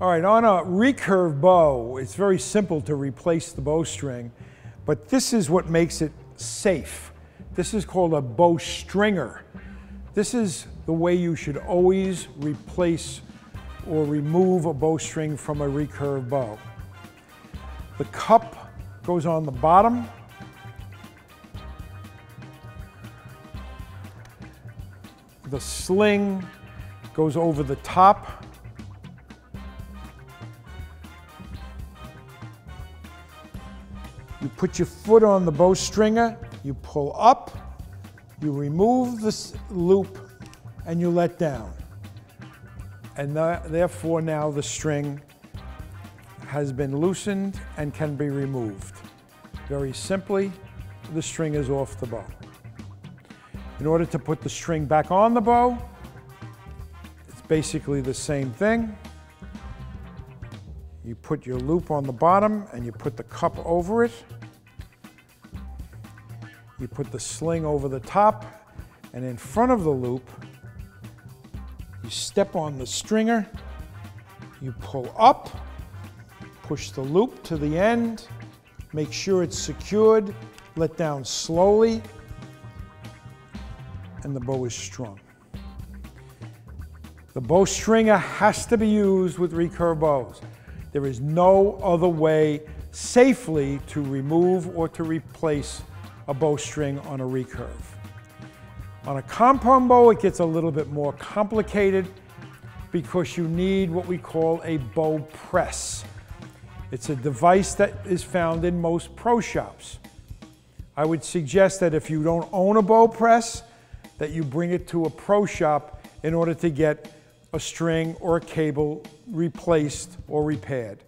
All right, on a recurve bow, it's very simple to replace the bowstring, but this is what makes it safe. This is called a bow stringer. This is the way you should always replace or remove a bowstring from a recurve bow. The cup goes on the bottom. The sling goes over the top. You put your foot on the bow stringer, you pull up, you remove the loop, and you let down. And therefore now the string has been loosened and can be removed. Very simply, the string is off the bow. In order to put the string back on the bow, it's basically the same thing. You put your loop on the bottom and you put the cup over it. You put the sling over the top, and in front of the loop, you step on the stringer, you pull up, push the loop to the end, make sure it's secured, let down slowly, and the bow is strung. The bow stringer has to be used with recurve bows. There is no other way safely to remove or to replace a bowstring on a recurve. On a compound bow, it gets a little bit more complicated because you need what we call a bow press. It's a device that is found in most pro shops. I would suggest that if you don't own a bow press, that you bring it to a pro shop in order to get a string or a cable replaced or repaired.